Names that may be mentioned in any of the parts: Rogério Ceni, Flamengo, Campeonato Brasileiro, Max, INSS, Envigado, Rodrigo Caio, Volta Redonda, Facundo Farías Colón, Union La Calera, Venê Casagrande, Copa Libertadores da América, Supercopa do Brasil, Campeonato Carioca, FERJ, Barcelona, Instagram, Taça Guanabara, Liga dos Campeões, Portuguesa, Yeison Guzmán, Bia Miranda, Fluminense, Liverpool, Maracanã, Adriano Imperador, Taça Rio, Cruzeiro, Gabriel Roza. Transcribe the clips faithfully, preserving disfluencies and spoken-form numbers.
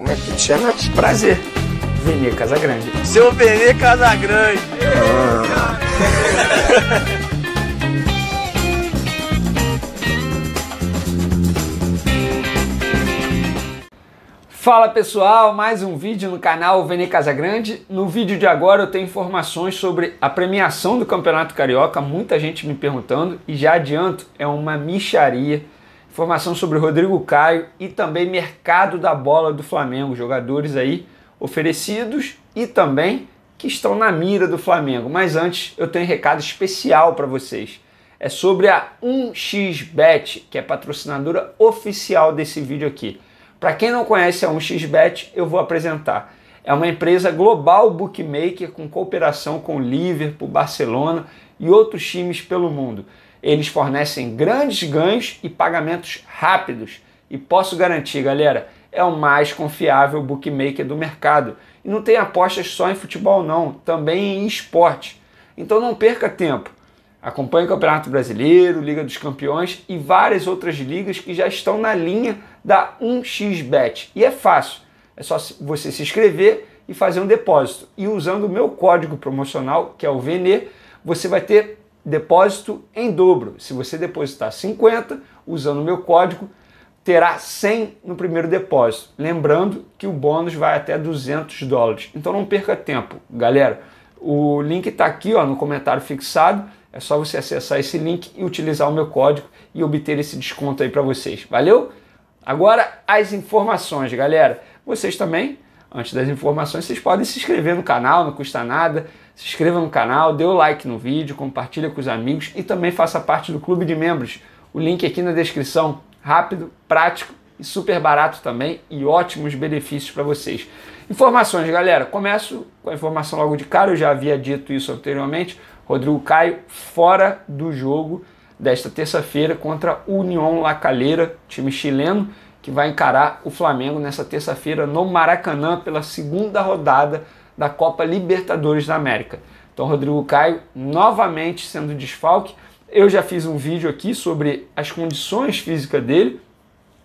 como é que chama? Prazer. Venê Casagrande. Seu Venê Casagrande. Ah. Fala pessoal, mais um vídeo no canal Venê Casagrande. No vídeo de agora eu tenho informações sobre a premiação do Campeonato Carioca, muita gente me perguntando, e já adianto, é uma mixaria. Informação sobre Rodrigo Caio e também mercado da bola do Flamengo, jogadores aí oferecidos e também que estão na mira do Flamengo. Mas antes, eu tenho um recado especial para vocês. É sobre a um x bet, que é patrocinadora oficial desse vídeo aqui. Para quem não conhece a um x bet, eu vou apresentar. É uma empresa global bookmaker com cooperação com Liverpool, Barcelona e outros times pelo mundo. Eles fornecem grandes ganhos e pagamentos rápidos. E posso garantir, galera, é o mais confiável bookmaker do mercado. E não tem apostas só em futebol não, também em esporte. Então não perca tempo. Acompanhe o Campeonato Brasileiro, Liga dos Campeões e várias outras ligas que já estão na linha da um x bet. E é fácil, é só você se inscrever e fazer um depósito. E usando o meu código promocional, que é o Venê, você vai ter depósito em dobro. Se você depositar cinquenta, usando o meu código, terá cem no primeiro depósito. Lembrando que o bônus vai até duzentos dólares. Então não perca tempo, galera. O link está aqui, ó, no comentário fixado. É só você acessar esse link e utilizar o meu código e obter esse desconto aí para vocês. Valeu? Agora as informações, galera. Vocês também, antes das informações, vocês podem se inscrever no canal, não custa nada. Se inscreva no canal, dê o like no vídeo, compartilha com os amigos e também faça parte do clube de membros. O link aqui na descrição. Rápido, prático e super barato também e ótimos benefícios para vocês. Informações, galera. Começo com a informação logo de cara. Eu já havia dito isso anteriormente. Rodrigo Caio fora do jogo desta terça-feira contra Union La Calera, time chileno, que vai encarar o Flamengo nessa terça-feira no Maracanã pela segunda rodada da Copa Libertadores da América. Então Rodrigo Caio novamente sendo desfalque. Eu já fiz um vídeo aqui sobre as condições físicas dele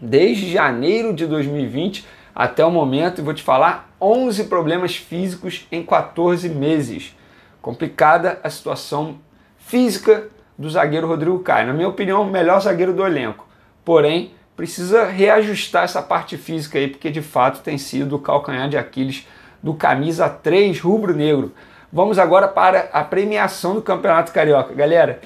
desde janeiro de dois mil e vinte até o momento e vou te falar onze problemas físicos em quatorze meses. Complicada a situação física do zagueiro Rodrigo Caio. Na minha opinião, o melhor zagueiro do elenco. Porém, precisa reajustar essa parte física aí porque de fato tem sido o calcanhar de Aquiles do camisa três rubro-negro. Vamos agora para a premiação do Campeonato Carioca. Galera,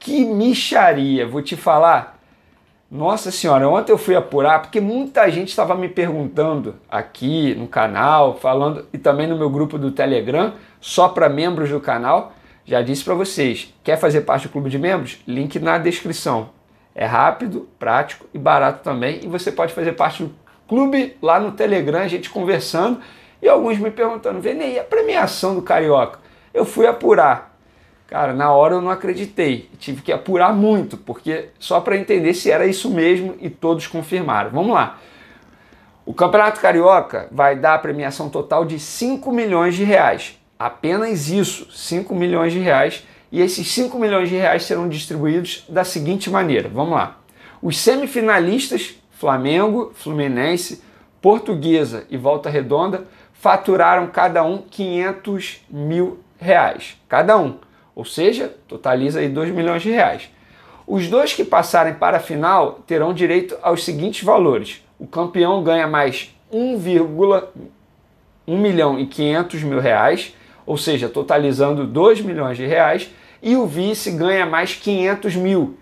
que mixaria, vou te falar. Nossa senhora, ontem eu fui apurar porque muita gente estava me perguntando aqui no canal, falando e também no meu grupo do Telegram, só para membros do canal. Já disse para vocês, quer fazer parte do clube de membros? Link na descrição. É rápido, prático e barato também. E você pode fazer parte do clube lá no Telegram, a gente conversando e alguns me perguntando, Venê, e a premiação do Carioca? Eu fui apurar. Cara, na hora eu não acreditei, tive que apurar muito, porque só para entender se era isso mesmo e todos confirmaram. Vamos lá. O Campeonato Carioca vai dar a premiação total de cinco milhões de reais. Apenas isso, cinco milhões de reais. E esses cinco milhões de reais serão distribuídos da seguinte maneira. Vamos lá. Os semifinalistas, Flamengo, Fluminense, Portuguesa e Volta Redonda, faturaram cada um quinhentos mil reais. Cada um. Ou seja, totaliza aí dois milhões de reais. Os dois que passarem para a final terão direito aos seguintes valores. O campeão ganha mais um milhão e quinhentos mil reais, ou seja, totalizando dois milhões de reais. E o vice ganha mais quinhentos mil,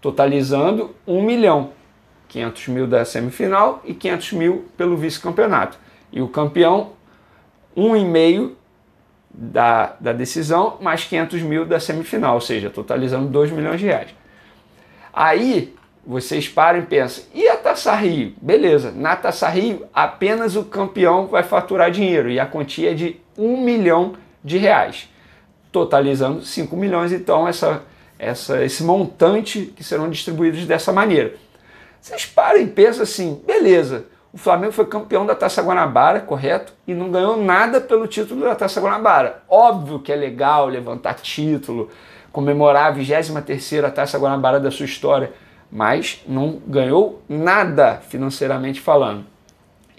totalizando um milhão. quinhentos mil da semifinal e quinhentos mil pelo vice-campeonato. E o campeão, um e meio Da, da decisão, mais quinhentos mil da semifinal, ou seja, totalizando dois milhões de reais. Aí, vocês param e pensam, e a Taça Rio? Beleza, na Taça Rio, apenas o campeão vai faturar dinheiro, e a quantia é de um milhão de reais, totalizando cinco milhões, então, essa, essa, esse montante que serão distribuídos dessa maneira. Vocês param e pensam assim, beleza, o Flamengo foi campeão da Taça Guanabara, correto? E não ganhou nada pelo título da Taça Guanabara. Óbvio que é legal levantar título, comemorar a vigésima terceira Taça Guanabara da sua história, mas não ganhou nada financeiramente falando.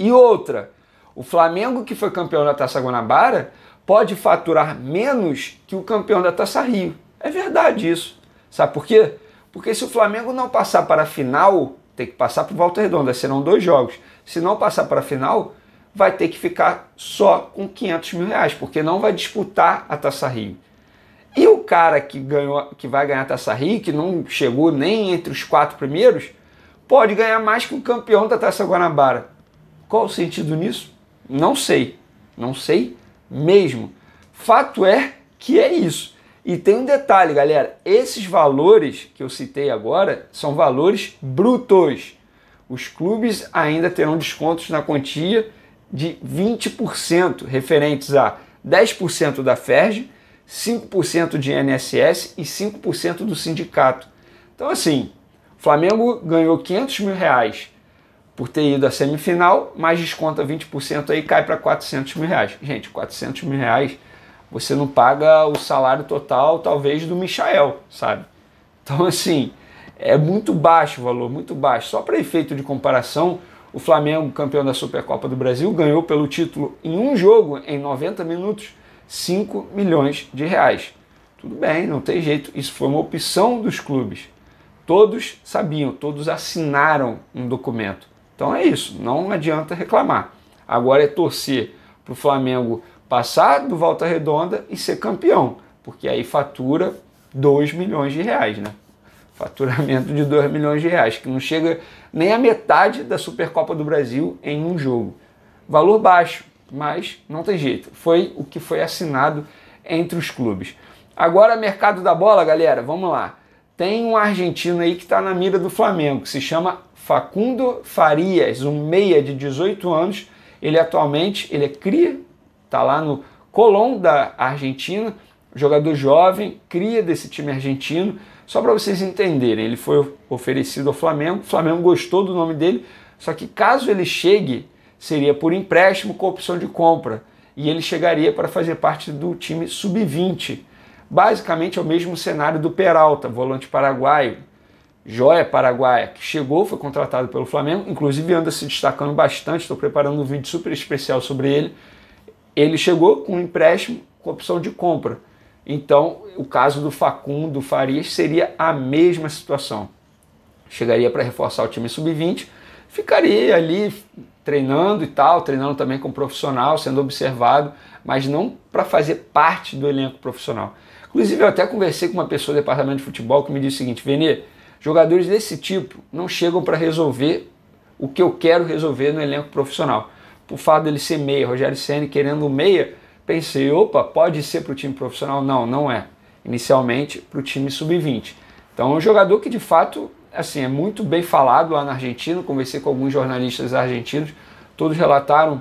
E outra, o Flamengo, que foi campeão da Taça Guanabara, pode faturar menos que o campeão da Taça Rio. É verdade isso. Sabe por quê? Porque se o Flamengo não passar para a final, tem que passar para o Volta Redonda, serão dois jogos. Se não passar para a final, vai ter que ficar só com quinhentos mil reais, porque não vai disputar a Taça Rio. E o cara que, ganhou, que vai ganhar a Taça Rio, que não chegou nem entre os quatro primeiros, pode ganhar mais que o campeão da Taça Guanabara. Qual o sentido nisso? Não sei. Não sei mesmo. Fato é que é isso. E tem um detalhe, galera. Esses valores que eu citei agora são valores brutos. Os clubes ainda terão descontos na quantia de vinte por cento, referentes a dez por cento da F E R J, cinco por cento de I N S S e cinco por cento do sindicato. Então, assim, o Flamengo ganhou quinhentos mil reais por ter ido à semifinal, mais desconta vinte por cento aí, cai para quatrocentos mil reais. Gente, quatrocentos mil reais, você não paga o salário total, talvez, do Michael, sabe? Então, assim, é muito baixo o valor, muito baixo. Só para efeito de comparação, o Flamengo, campeão da Supercopa do Brasil, ganhou pelo título em um jogo, em noventa minutos, cinco milhões de reais. Tudo bem, não tem jeito. Isso foi uma opção dos clubes. Todos sabiam, todos assinaram um documento. Então é isso, não adianta reclamar. Agora é torcer para o Flamengo passar do Volta Redonda e ser campeão, porque aí fatura dois milhões de reais, né? Faturamento de dois milhões de reais, que não chega nem a metade da Supercopa do Brasil em um jogo. Valor baixo, mas não tem jeito. Foi o que foi assinado entre os clubes. Agora, mercado da bola, galera, vamos lá. Tem um argentino aí que está na mira do Flamengo, que se chama Facundo Farías, um meia de dezoito anos. Ele atualmente, ele é cria, está lá no Colón da Argentina, jogador jovem, cria desse time argentino. Só para vocês entenderem, ele foi oferecido ao Flamengo, o Flamengo gostou do nome dele, só que caso ele chegue, seria por empréstimo com opção de compra, e ele chegaria para fazer parte do time sub vinte. Basicamente é o mesmo cenário do Peralta, volante paraguaio, joia paraguaia, que chegou, foi contratado pelo Flamengo, inclusive anda se destacando bastante, estou preparando um vídeo super especial sobre ele. Ele chegou com um empréstimo com opção de compra. Então, o caso do Facundo Farías seria a mesma situação. Chegaria para reforçar o time sub vinte, ficaria ali treinando e tal, treinando também com profissional, sendo observado, mas não para fazer parte do elenco profissional. Inclusive, eu até conversei com uma pessoa do departamento de futebol que me disse o seguinte: Venê, jogadores desse tipo não chegam para resolver o que eu quero resolver no elenco profissional. Por fato dele ser meia, Rogério Ceni querendo um meia, pensei, opa, pode ser para o time profissional? Não, não é. Inicialmente, para o time sub vinte. Então, é um jogador que, de fato, assim, é muito bem falado lá na Argentina. Conversei com alguns jornalistas argentinos. Todos relataram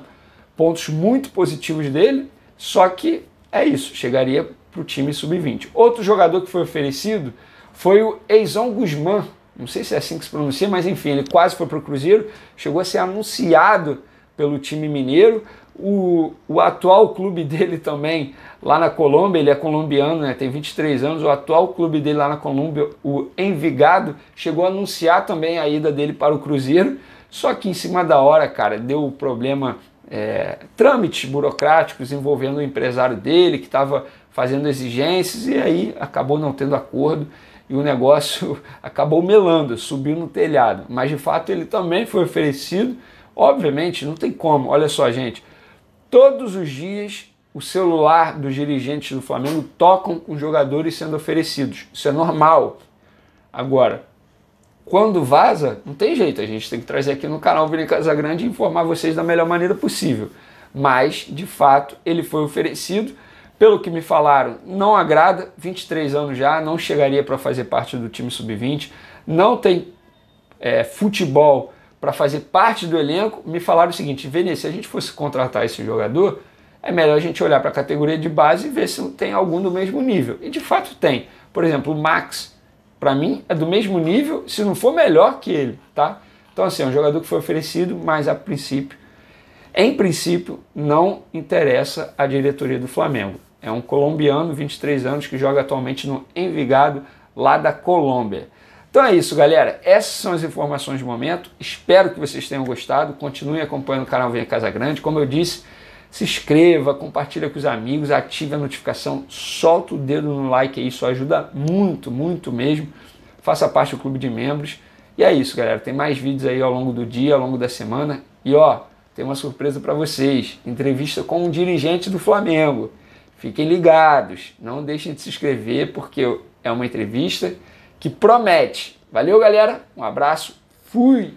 pontos muito positivos dele. Só que é isso, chegaria para o time sub vinte. Outro jogador que foi oferecido foi o Yeison Guzmán. Não sei se é assim que se pronuncia, mas enfim, ele quase foi para o Cruzeiro. Chegou a ser anunciado pelo time mineiro. O, o atual clube dele também, lá na Colômbia, ele é colombiano, né, tem vinte e três anos, o atual clube dele lá na Colômbia, o Envigado, chegou a anunciar também a ida dele para o Cruzeiro, só que em cima da hora, cara, deu problema, é, trâmites burocráticos envolvendo o empresário dele, que estava fazendo exigências, e aí acabou não tendo acordo, e o negócio acabou melando, subiu no telhado. Mas de fato ele também foi oferecido, obviamente não tem como, olha só, gente, todos os dias, o celular dos dirigentes do Flamengo tocam com jogadores sendo oferecidos. Isso é normal. Agora, quando vaza, não tem jeito. A gente tem que trazer aqui no canal Venê Casagrande e informar vocês da melhor maneira possível. Mas, de fato, ele foi oferecido. Pelo que me falaram, não agrada. vinte e três anos já, não chegaria para fazer parte do time sub vinte. Não tem é, futebol para fazer parte do elenco. Me falaram o seguinte: Venê, se a gente fosse contratar esse jogador, é melhor a gente olhar para a categoria de base e ver se tem algum do mesmo nível. E de fato tem. Por exemplo, o Max, para mim, é do mesmo nível, se não for melhor que ele, tá? Então, assim, é um jogador que foi oferecido, mas a princípio, em princípio, não interessa a diretoria do Flamengo. É um colombiano, vinte e três anos, que joga atualmente no Envigado, lá da Colômbia. Então é isso, galera. Essas são as informações do momento. Espero que vocês tenham gostado. Continue acompanhando o canal Venê Casagrande. Como eu disse, se inscreva, compartilha com os amigos, ative a notificação, solta o dedo no like aí, isso ajuda muito, muito mesmo. Faça parte do clube de membros. E é isso, galera. Tem mais vídeos aí ao longo do dia, ao longo da semana. E ó, tem uma surpresa para vocês. Entrevista com um dirigente do Flamengo. Fiquem ligados. Não deixem de se inscrever, porque é uma entrevista que promete. Valeu, galera. Um abraço. Fui!